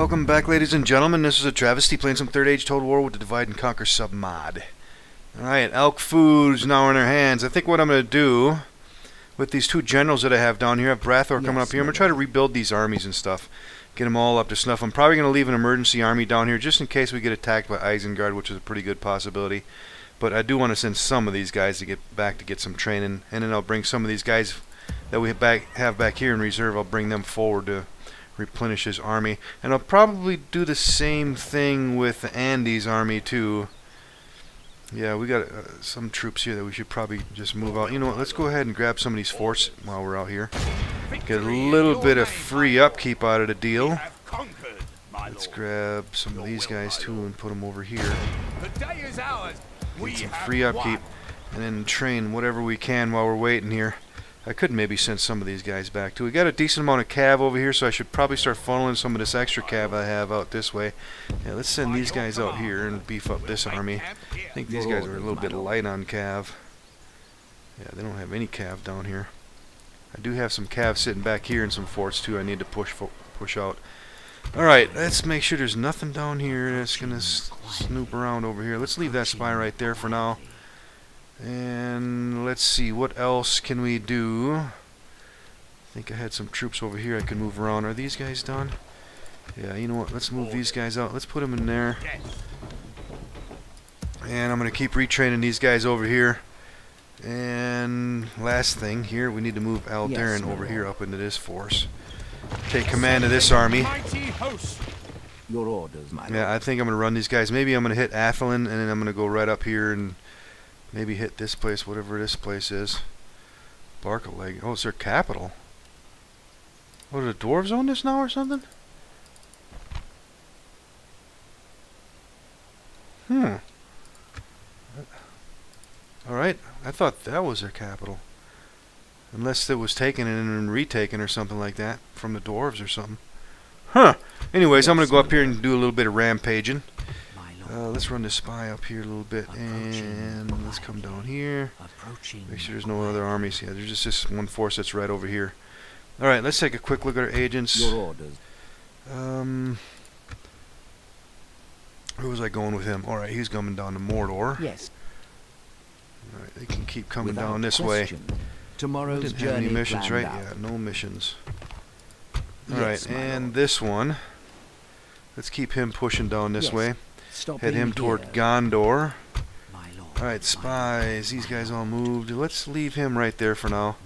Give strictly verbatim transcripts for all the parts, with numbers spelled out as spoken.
Welcome back, ladies and gentlemen. This is a travesty playing some Third Age Total War with the Divide and Conquer sub-mod. Alright, Elk Food's now in our hands. I think what I'm going to do with these two generals that I have down here, I have Brathor coming yes, up here. I'm going to try to rebuild these armies and stuff. Get them all up to snuff. I'm probably going to leave an emergency army down here just in case we get attacked by Isengard, which is a pretty good possibility. But I do want to send some of these guys to get back to get some training. And then I'll bring some of these guys that we have back, have back here in reserve. I'll bring them forward to replenish his army, and I'll probably do the same thing with Andy's army too. Yeah, we got uh, some troops here that we should probably just move out. You know what, let's go ahead and grab some of these forts while we're out here. Get a little bit of free upkeep out of the deal. Let's grab some of these guys too and put them over here. Get some free upkeep and then train whatever we can while we're waiting here. I could maybe send some of these guys back too. We got a decent amount of cav over here, so I should probably start funneling some of this extra cav I have out this way. Yeah, let's send these guys out here and beef up this army. I think these guys are a little bit light on cav. Yeah, they don't have any cav down here. I do have some cav sitting back here and some forts too I need to push fo push out. Alright, let's make sure there's nothing down here that's going to snoop around over here. Let's leave that spy right there for now. And let's see, what else can we do? I think I had some troops over here I could move around. Are these guys done? Yeah, you know what, let's move these guys out. Let's put them in there. And I'm going to keep retraining these guys over here. And last thing here, we need to move Alderan yes, over here up into this force. Take command of this army. Your orders, my yeah, I think I'm going to run these guys. Maybe I'm going to hit Athlan, and then I'm going to go right up here and maybe hit this place, whatever this place is. Bark-a-leg. Oh, it's their capital. What, are the dwarves on this now or something? Hmm. Alright, I thought that was their capital. Unless it was taken and then retaken or something like that from the dwarves or something. Huh. Anyways, I'm going to go up here and do a little bit of rampaging. Uh, let's run this spy up here a little bit, and let's come down here. Make sure there's no other armies. Yeah, there's just this one force that's right over here. All right, let's take a quick look at our agents. Um, who was I going with him? All right, he's coming down to Mordor. Yes. All right, they can keep coming down this way. Tomorrow's didn't have any missions, right? Yeah, no missions. All right, and this one. Let's keep him pushing down this way. Head him toward Gondor. Alright, spies. These guys all moved. Let's leave him right there for now.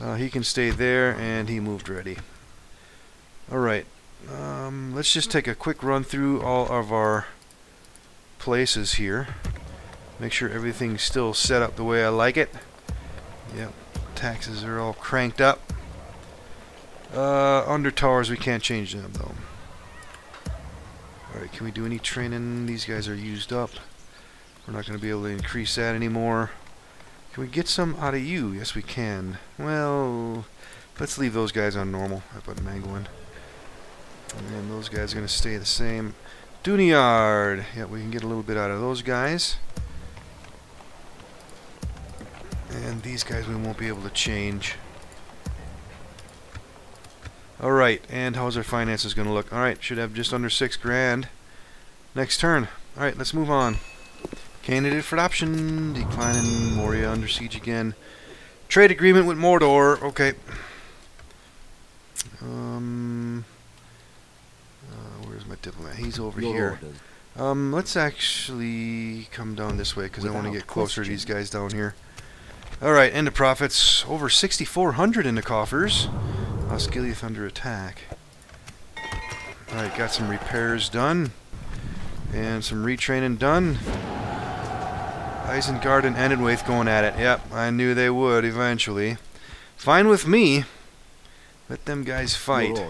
Uh, he can stay there, and he moved ready. Alright. Um, let's just take a quick run through all of our places here. Make sure everything's still set up the way I like it. Yep. Taxes are all cranked up. Uh, under towers, we can't change them, though. Alright, can we do any training? These guys are used up. We're not going to be able to increase that anymore. Can we get some out of you? Yes, we can. Well, let's leave those guys on normal. I put Manguin. And those guys are going to stay the same. Dunyard! Yeah, we can get a little bit out of those guys. And these guys we won't be able to change. Alright, and how's our finances going to look? Alright, should have just under six grand next turn. Alright, let's move on. Candidate for adoption. Declining. Moria under siege again. Trade agreement with Mordor. Okay. Um, uh, where's my diplomat? He's over here. Um, let's actually come down this way because I want to get closer to these guys down here. Alright, end of profits. Over sixty-four hundred in the coffers. Oh, Skilly under attack. Alright, got some repairs done. And some retraining done. Isengard and Enedwaith going at it. Yep, I knew they would eventually. Fine with me. Let them guys fight.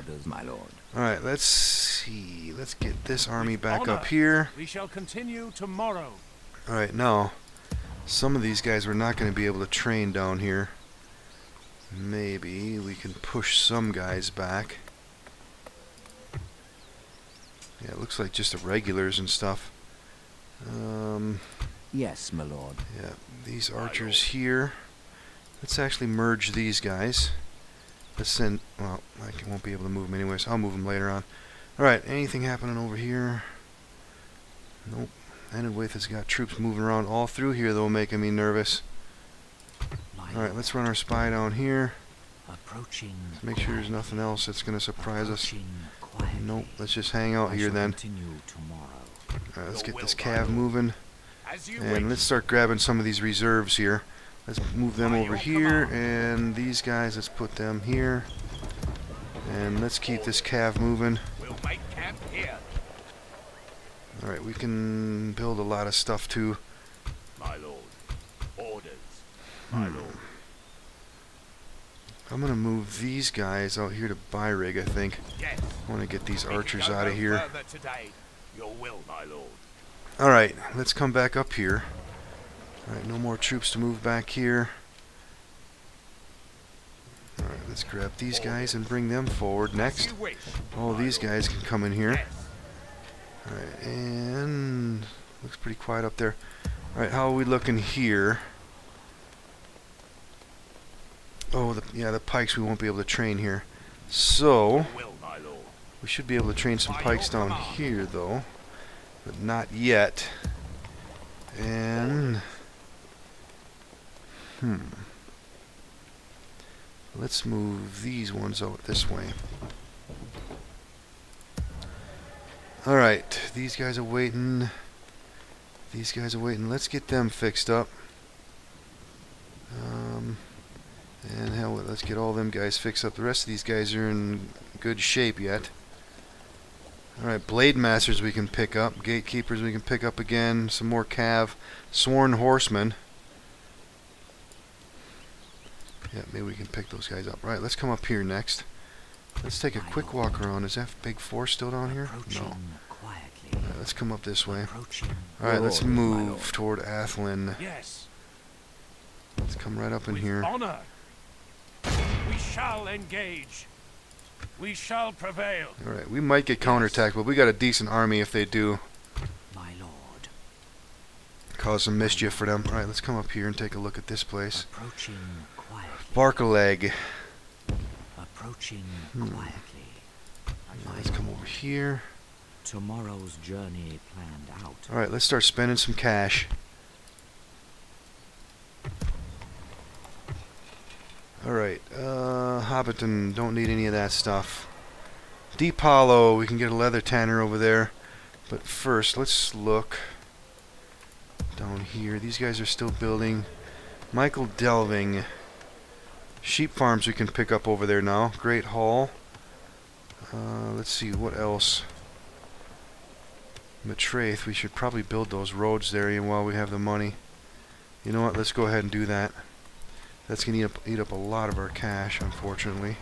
Alright, let's see. Let's get this army back up here. We shall continue tomorrow. Alright, now, some of these guys we're not going to be able to train down here. Maybe we can push some guys back. Yeah, it looks like just the regulars and stuff. Um, yes, my lord. Yeah, these archers here. Let's actually merge these guys. Let's send... well, I won't be able to move them anyways. I'll move them later on. Alright, anything happening over here? Nope. Enedwaith has got troops moving around all through here, though, making me nervous. Alright, let's run our spy down here. Approaching. Let's make sure there's nothing else that's going to surprise us. Nope, let's just hang out here then. Alright, let's get this cav moving. And let's start grabbing some of these reserves here. Let's move them over here, and these guys, let's put them here. And let's keep this cav moving. Alright, we can build a lot of stuff too. My lord. Orders. My lord. I'm gonna move these guys out here to Byrig, I think. Yes. I wanna get these archers out of here. Your will, my lord. Alright, let's come back up here. Alright, no more troops to move back here. Alright, let's grab these guys and bring them forward next. All these guys can come in here. Alright, and looks pretty quiet up there. Alright, how are we looking here? Oh, the, yeah, the pikes we won't be able to train here. So, we should be able to train some pikes down here, though. But not yet. And... Hmm. Let's move these ones out this way. Alright, these guys are waiting. These guys are waiting. Let's get them fixed up. Um... And hell, let's get all them guys fixed up. The rest of these guys are in good shape yet. Alright, Blade Masters we can pick up. Gatekeepers we can pick up again. Some more cav. Sworn Horsemen. Yeah, maybe we can pick those guys up. Right, let's come up here next. Let's take a quick walk around. Is that big four still down here? No. Alright, let's come up this way. Alright, let's move toward Athlan. Let's come right up in here. We shall engage. We shall prevail. All right, we might get counterattacked, but we got a decent army if they do. My lord. Cause some mischief for them. All right, let's come up here and take a look at this place. Approaching quietly. Bark-a-leg. Approaching hmm. quietly. Yeah, let's come over here. Tomorrow's journey planned out. All right, let's start spending some cash. Alright, uh, Hobbiton, don't need any of that stuff. Deep Hollow, we can get a leather tanner over there. But first, let's look down here. These guys are still building. Michael Delving. Sheep farms we can pick up over there now. Great Hall. Uh, let's see, what else? Matraeth, we should probably build those roads there and while we have the money. You know what, let's go ahead and do that. That's going to eat up, eat up a lot of our cash, unfortunately.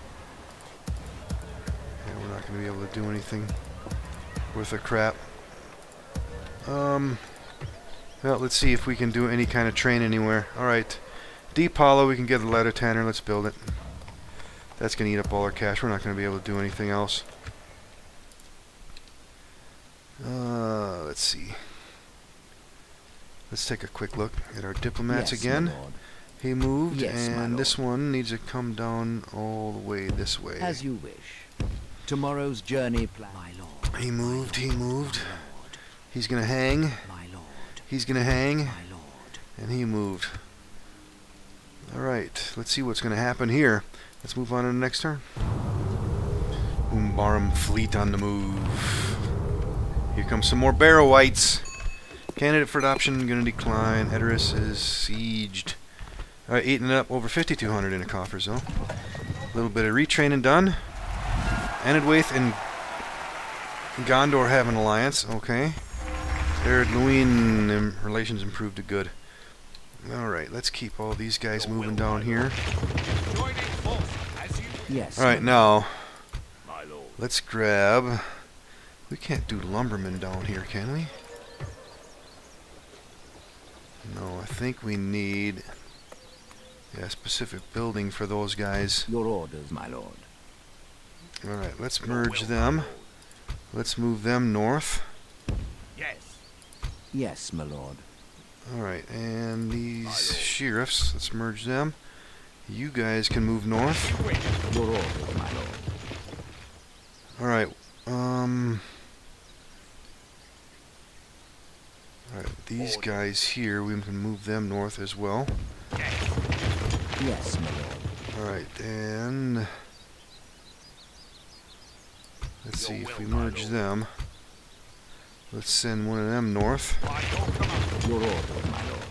And we're not going to be able to do anything worth a crap. Um, well, let's see if we can do any kind of train anywhere. Alright, Deep Hollow, we can get a leather tanner. Let's build it. That's going to eat up all our cash. We're not going to be able to do anything else. Uh, let's see. Let's take a quick look at our diplomats yes, again. He moved, yes, and this one needs to come down all the way this way. As you wish. Tomorrow's journey plan. My lord. He moved, he moved. He's gonna hang. My lord. He's gonna hang. My lord. And he moved. Alright, let's see what's gonna happen here. Let's move on to the next turn. Umbarum fleet on the move. Here comes some more Barrowites. Candidate for adoption, gonna decline. Edoras is sieged. Alright, eating up over fifty-two hundred in the coffers, though. A little bit of retraining done. Enedwaith and Gondor have an alliance. Okay. Ered Luin relations improved to good. Alright, let's keep all these guys moving down here. Yes. Alright, now, let's grab... We can't do lumbermen down here, can we? No, I think we need... Yeah, specific building for those guys. Your orders, my lord. Alright, let's merge them. Let's move them north. Yes. Yes, my lord. Alright, and these sheriffs, let's merge them. You guys can move north. Your orders, my lord. Alright, Um. Alright, these guys here, we can move them north as well. Yes, my lord. Alright, then. Let's see if we merge them. Let's send one of them north. Your order, my lord.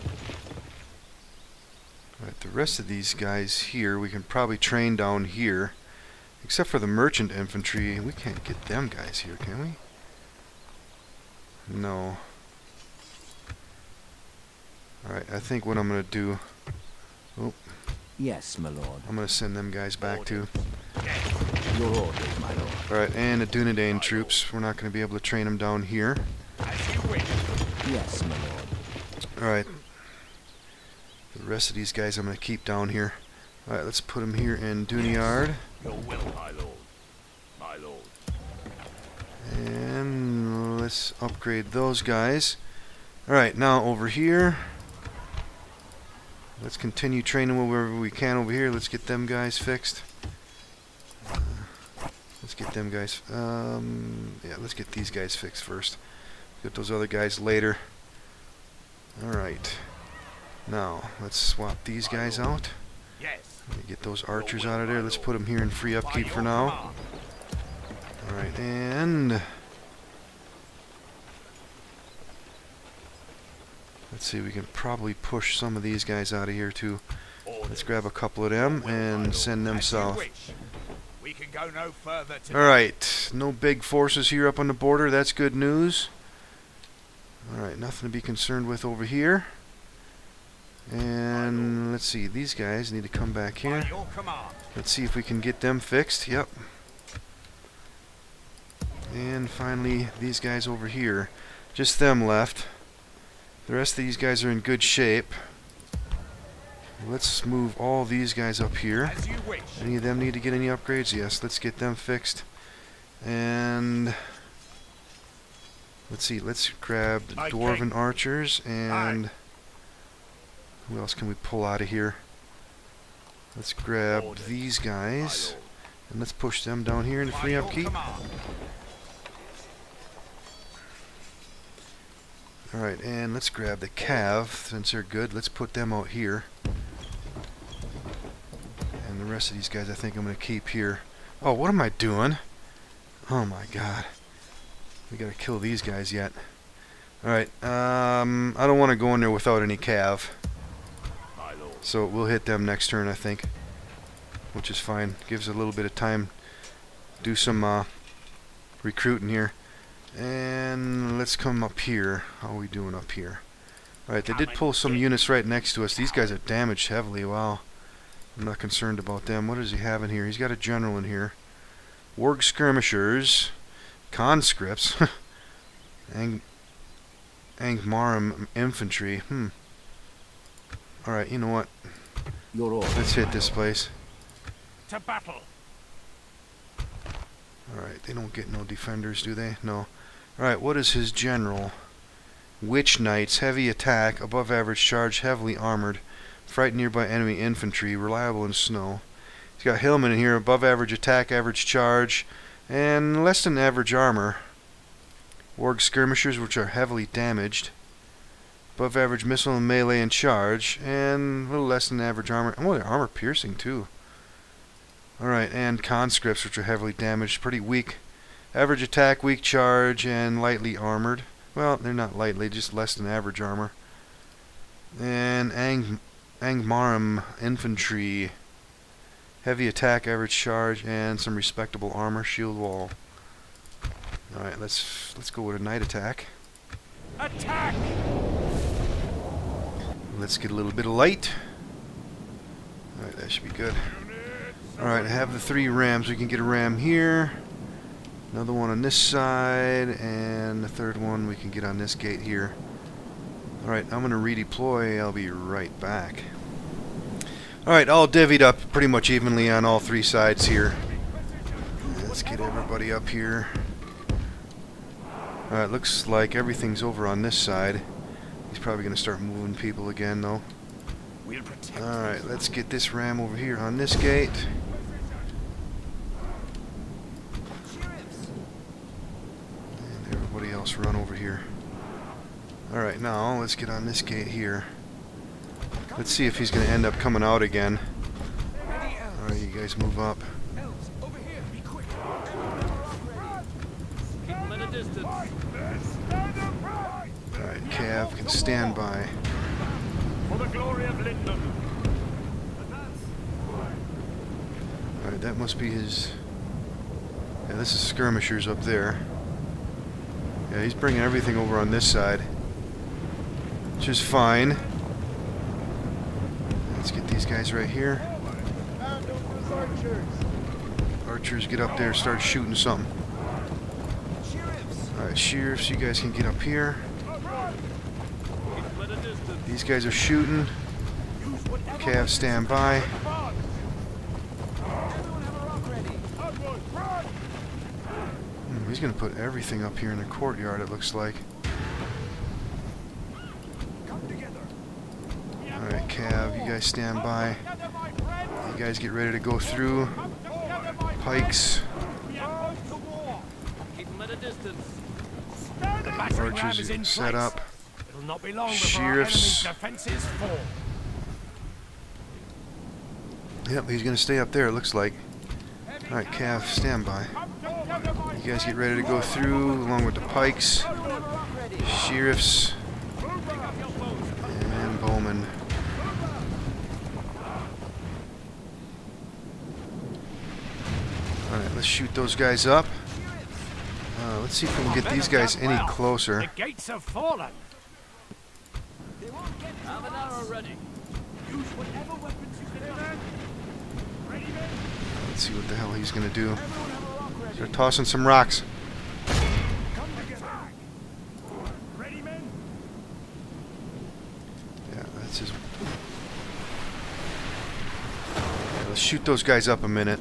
Alright, the rest of these guys here, we can probably train down here. Except for the merchant infantry, we can't get them guys here, can we? No. Alright, I think what I'm going to do... Oh. Yes, my lord. I'm going to send them guys back to... Your order, my lord. Alright, and the Dunedain troops. We're not going to be able to train them down here. Yes, my lord. Alright. The rest of these guys I'm going to keep down here. Alright, let's put them here in Dunyard. Your will, my lord. My lord. And let's upgrade those guys. Alright, now over here. Let's continue training wherever we can over here. Let's get them guys fixed. Uh, let's get them guys... Um, yeah, let's get these guys fixed first. Get those other guys later. Alright. Now, let's swap these guys out. Get those archers out of there. Let's put them here in free upkeep for now. Alright, and... Let's see, we can probably push some of these guys out of here too. Let's grab a couple of them and send them south. Alright, no big forces here up on the border. That's good news. Alright, nothing to be concerned with over here. And let's see, these guys need to come back here. Let's see if we can get them fixed. Yep. And finally, these guys over here. Just them left. The rest of these guys are in good shape. Let's move all these guys up here. Any of them need to get any upgrades? Yes, let's get them fixed. And... Let's see, let's grab the Dwarven Archers and... Who else can we pull out of here? Let's grab these guys. And let's push them down here into free upkeep. Alright, and let's grab the Cav. Since they're good, let's put them out here. And the rest of these guys I think I'm going to keep here. Oh, what am I doing? Oh my god. We got to kill these guys yet. Alright, um, I don't want to go in there without any Cav. So we'll hit them next turn, I think, which is fine. Gives a little bit of time to do some uh, recruiting here. And let's come up here. How are we doing up here? Alright, they did pull some units right next to us. These guys are damaged heavily. Wow. I'm not concerned about them. What does he have in here? He's got a general in here. Warg skirmishers. Conscripts. Ang Angmarim infantry. Hmm. Alright, you know what? Let's hit this place. To battle. Alright, they don't get no defenders, do they? No. Alright, what is his general? Witch knights, heavy attack, above average charge, heavily armored. Frighten nearby enemy infantry, reliable in snow. He's got Hillman in here, above average attack, average charge, and less than average armor. Warg skirmishers, which are heavily damaged. Above average missile and melee in charge, and a little less than average armor. Oh, they're armor piercing too. Alright, and conscripts, which are heavily damaged, pretty weak. Average attack, weak charge, and lightly armored. Well, they're not lightly, just less than average armor. And Ang Angmarim infantry. Heavy attack, average charge, and some respectable armor, shield wall. Alright, let's let's go with a night attack. Attack! Let's get a little bit of light. Alright, that should be good. Alright, I have the three rams. We can get a ram here. Another one on this side. And the third one we can get on this gate here. Alright, I'm going to redeploy. I'll be right back. Alright, all divvied up pretty much evenly on all three sides here. Let's get everybody up here. Alright, looks like everything's over on this side. He's probably going to start moving people again, though. Alright, let's get this ram over here on this gate. else run over here. Alright, now let's get on this gate here. Let's see if he's going to end up coming out again. Alright, you guys move up. Alright, Cav can stand by. Alright, that must be his... Yeah, this is skirmishers up there. Yeah, he's bringing everything over on this side, which is fine. Let's get these guys right here. Archers, get up there, start shooting something. Alright, sheriffs, you guys can get up here. These guys are shooting. Cav, stand by. He's going to put everything up here in the courtyard, it looks like. Alright, Cav, you guys stand by. You guys get ready to go through. Pikes. The archers are set up. Sheriffs. Yep, he's going to stay up there, it looks like. Alright, Cav, stand by. You guys get ready to go through, along with the pikes, sheriffs, and bowmen. Alright, let's shoot those guys up. Uh, let's see if we can get these guys any closer. The gates have fallen. They won't get half an hour already. Use whatever weapons you can have. Ready, men? Let's see what the hell he's gonna do. They're tossing some rocks. Yeah, that's his. Yeah, let's shoot those guys up a minute.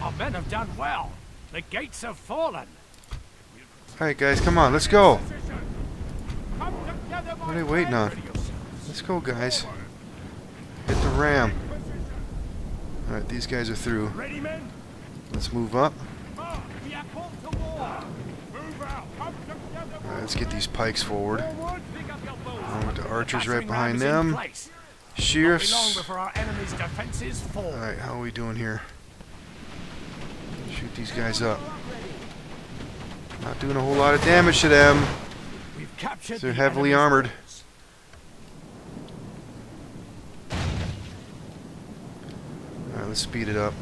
Our men have done well. The gates have fallen. All right, guys, come on, let's go. What are they waiting on? Let's go, guys. Hit the ram. All right, these guys are through. Let's move up. Alright, let's get these pikes forward. Along with the archers right behind them. Sheriffs. Alright, how are we doing here? Shoot these guys up. Not doing a whole lot of damage to them. They're heavily armored. Alright, let's speed it up.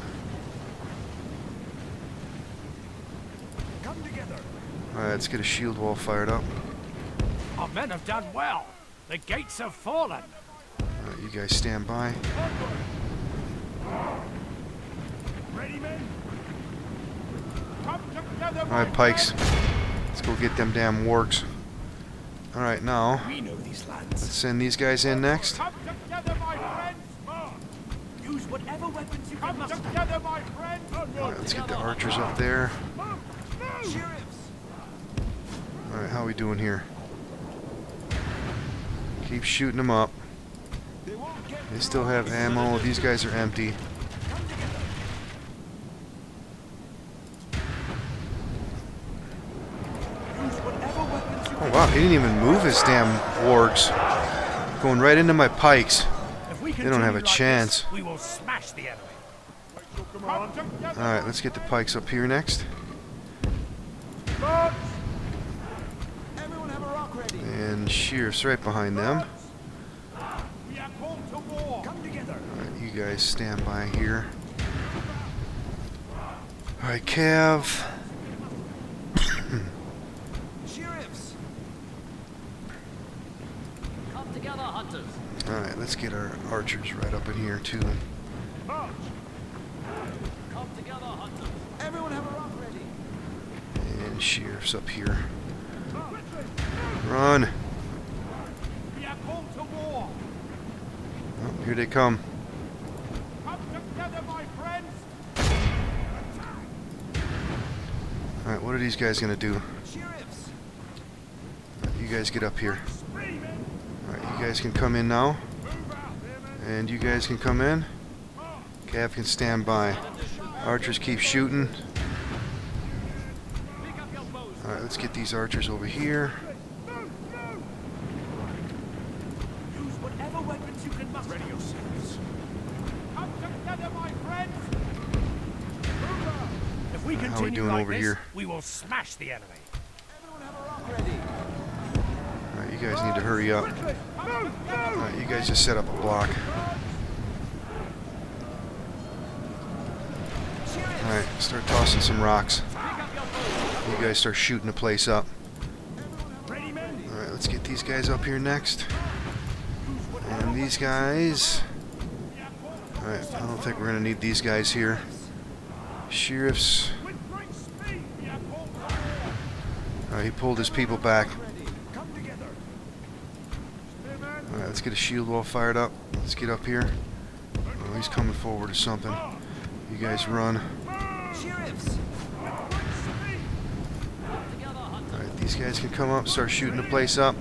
Alright, let's get a shield wall fired up. Our men have done well. The gates have fallen. Alright, you guys stand by. Alright, pikes. Let's go get them damn wargs. Alright, now let's send these guys in next. Alright, let's get the archers up there. Alright, how are we doing here? Keep shooting them up. They still have ammo. These guys are empty. Oh wow, he didn't even move his damn wargs. Going right into my pikes. They don't have a chance. Alright, let's get the pikes up here next. And sheriffs right behind them. Alright, you guys stand by here. Alright, Cav. Sheriffs. Come together, hunters. Alright, let's get our archers right up in here too. Come together, hunters. Everyone have a rock ready. And sheriffs up here. Run! Oh, here they come. Alright, what are these guys gonna do? You guys get up here. Alright, you guys can come in now. And you guys can come in. Cav can stand by. Archers keep shooting. Alright, let's get these archers over here. How are we doing over here? We will smash the enemy. Alright, you guys need to hurry up. Alright, you guys just set up a block. Alright, start tossing some rocks. You guys start shooting the place up. Alright, let's get these guys up here next. And these guys. Alright, I don't think we're going to need these guys here. Sheriffs. Alright, he pulled his people back. Alright, let's get a shield wall fired up. Let's get up here. Oh, he's coming forward or something. You guys run. Alright, these guys can come up, start shooting the place up.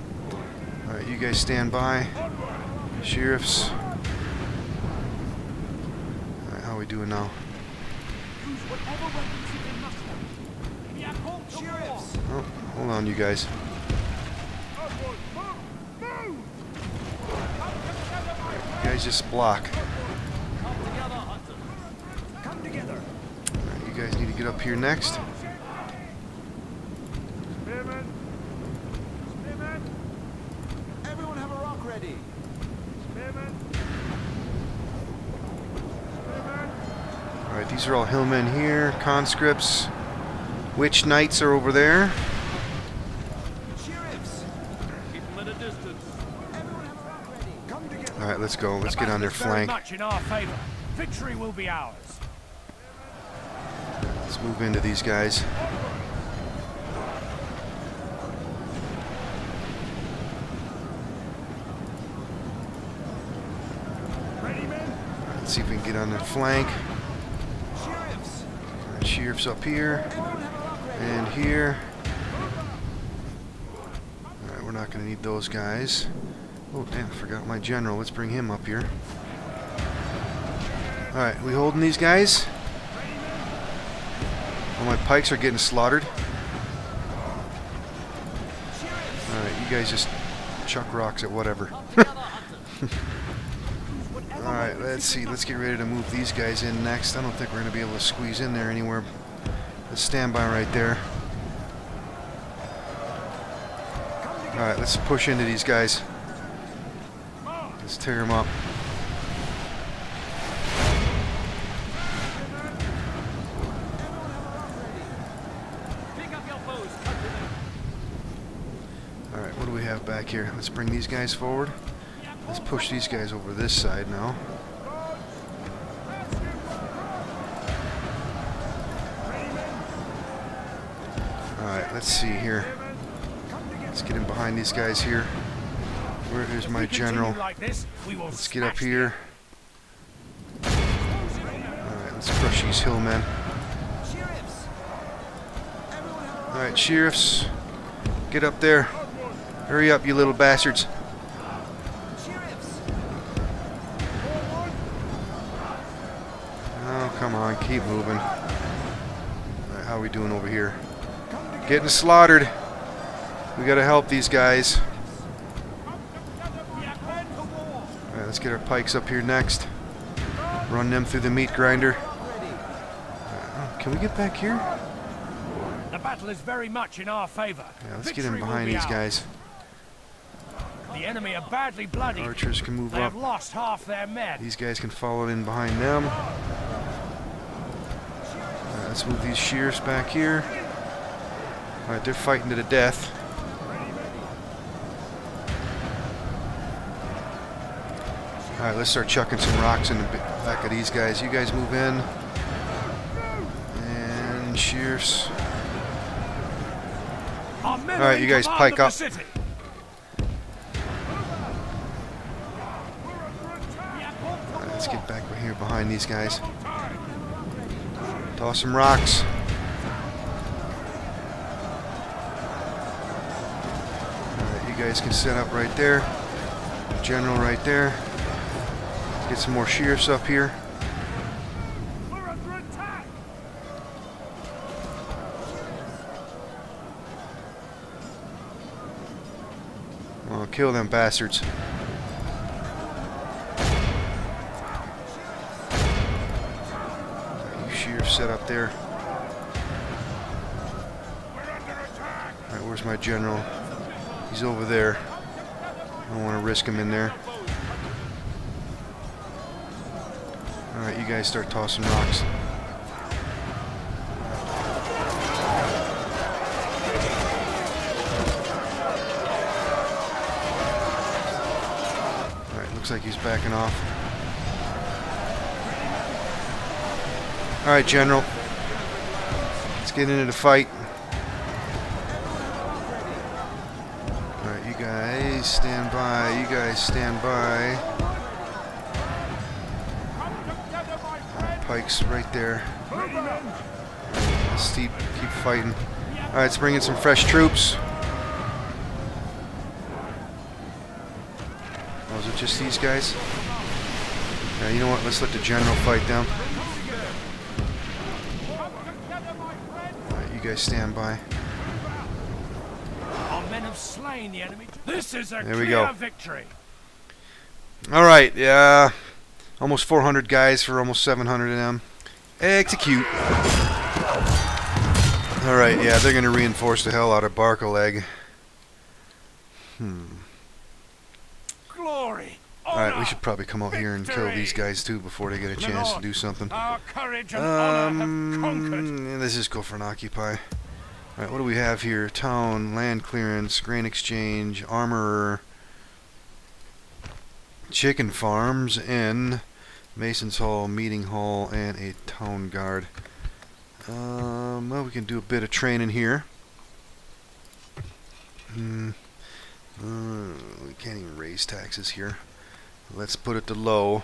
Alright, you guys stand by. Sheriffs. Alright, how are we doing now? Oh, hold on, you guys. Right, you guys just block. Right, you guys need to get up here next. Alright, these are all hillmen here, conscripts. Witch knights are over there. Alright, let's go. Let's get on their flank. Victory will be ours. Let's move into these guys. Alright, let's see if we can get on their flank. Alright, sheriffs up here. And here. Alright, we're not going to need those guys. Oh, damn, I forgot my general. Let's bring him up here. Alright, we holding these guys? Well, my pikes are getting slaughtered. Alright, you guys just chuck rocks at whatever. Alright, let's see. Let's get ready to move these guys in next. I don't think we're going to be able to squeeze in there anywhere. Let's stand by right there. Alright, let's push into these guys. Let's tear them up. Alright, what do we have back here? Let's bring these guys forward. Let's push these guys over this side now. Let's see here. Let's get in behind these guys here. Where is my general? Let's get up here. Alright, let's crush these hillmen. Alright, sheriffs. Get up there. Hurry up, you little bastards. Oh, come on. Keep moving. Alright, how are we doing over here? Getting slaughtered. We gotta help these guys. Alright, let's get our pikes up here next. Run them through the meat grinder. Uh, can we get back here? The battle is very much in our favor. Yeah, let's get in behind these guys. The enemy are badly bloodied. Archers can move up. They have lost half their men. These guys can follow in behind them. Alright, let's move these shears back here. Alright, they're fighting to the death. Alright, let's start chucking some rocks in the back of these guys. You guys move in. And shears. Alright, you guys pike up. Alright, let's get back over here behind these guys. Toss some rocks. You guys can set up right there. General right there. Let's get some more sheriffs up here. We're under attack. Kill them bastards. You sheer set up there. Alright, where's my general? He's over there. I don't want to risk him in there. Alright, you guys start tossing rocks. Looks like he's backing off. Alright, General. Let's get into the fight. Alright, you guys stand by. You guys stand by. Right, Pike's right there. Let's keep, keep fighting. Alright, let's bring in some fresh troops. Just these guys. Yeah, you know what? Let's let the general fight them. Alright, you guys stand by. Our men have slain the enemy. This is a clear victory. Alright, yeah. Almost four hundred guys for almost seven hundred of them. Execute. Alright, yeah, they're going to reinforce the hell out of Bark-a-leg. Hmm. Alright, we should probably come out Victory. here and kill these guys too before they get a chance Lord, to do something. Our courage and um, honor have conquered. Yeah, let's just go for an occupy. Alright, what do we have here? Town, land clearance, grain exchange, armorer, chicken farms, inn, mason's hall, meeting hall, and a town guard. Um, well, we can do a bit of training here. Hmm. Uh, we can't even raise taxes here. Let's put it to low.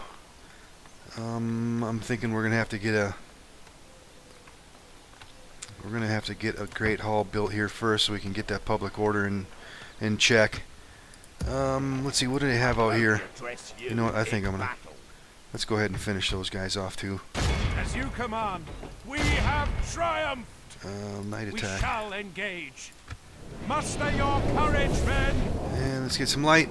Um, I'm thinking we're gonna have to get a we're gonna have to get a great hall built here first, so we can get that public order in in check. Um, let's see, what do they have out here? You know what? I think I'm gonna let's go ahead and finish those guys off too. As you command, we have triumphed. Uh, night attack. We shall engage. Muster your courage, men. And let's get some light.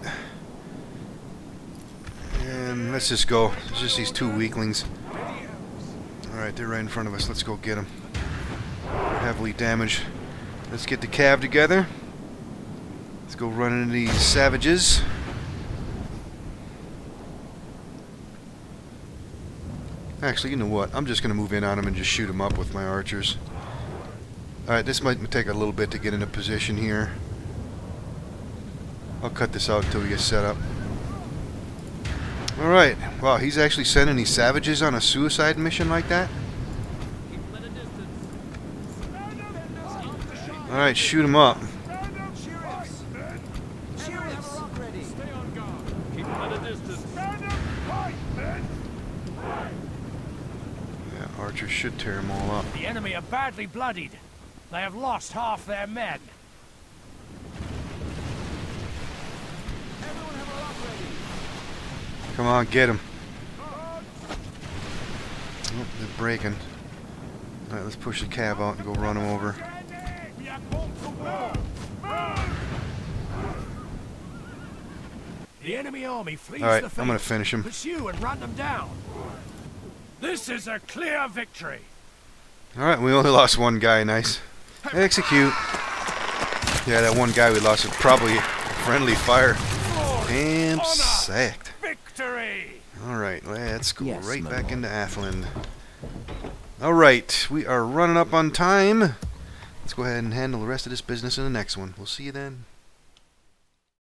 And let's just go. It's just these two weaklings. Alright, they're right in front of us. Let's go get them. They're heavily damaged. Let's get the cav together. Let's go run into these savages. Actually, you know what? I'm just going to move in on them and just shoot them up with my archers. Alright, this might take a little bit to get into position here. I'll cut this out until we get set up. Alright, wow, he's actually sending these savages on a suicide mission like that? Alright, shoot him up. Yeah, archers should tear them all up. The enemy are badly bloodied. They have lost half their men. Come on, get him. Oh, they're breaking. Alright, let's push the cab out and go run him over. The enemy army flees. Alright, I'm gonna finish him. Pursue and run them down. This is a clear victory. Alright, we only lost one guy, nice. Execute. Yeah, that one guy we lost was probably friendly fire. Damn sacked. Alright, let's go yes, right back Lord. into Athlan. Alright, we are running up on time. Let's go ahead and handle the rest of this business in the next one. We'll see you then.